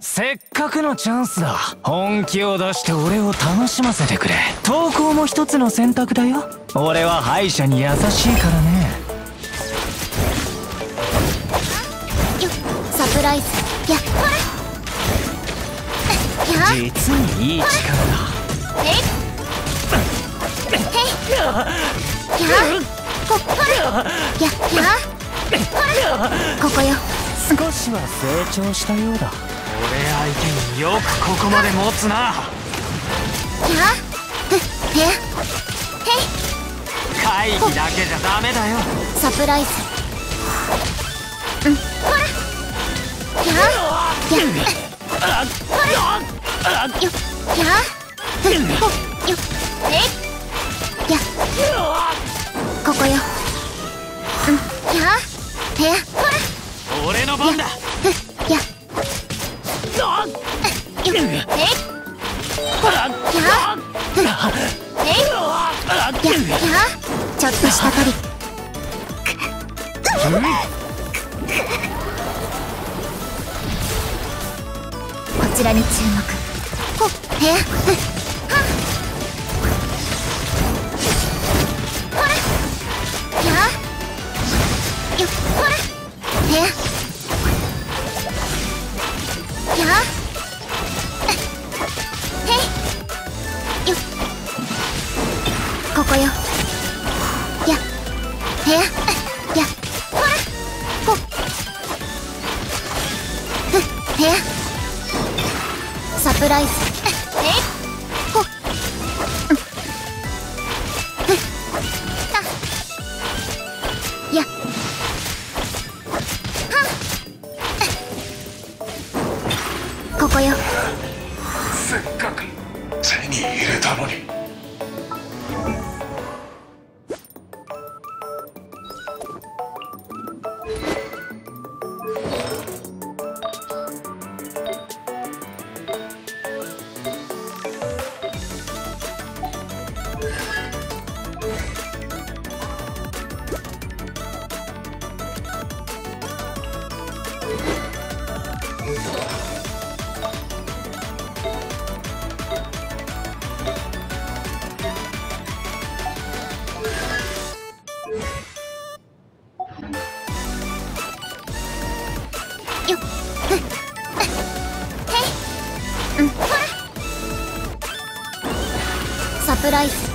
せっかくのチャンスだ。本気を出して俺を楽しませてくれ。投稿も一つの選択だよ。俺は歯医者に優しいからね。よっ、サプライズ。やっほら、実にいい力だ。えっへっやっほらやっほらここよ。少しは成長したようだ。俺相手によくここまで持つな。会議だけじゃダメだよ。サプライズ。うん、ほらここよ。俺の番だ。ちょっとしたトリック。こちらに注目。ほっへっはっここよ。やっへややほらこへやサプライズ。えっこたやはここよ。せっかく手に入れたのに。サプライズ。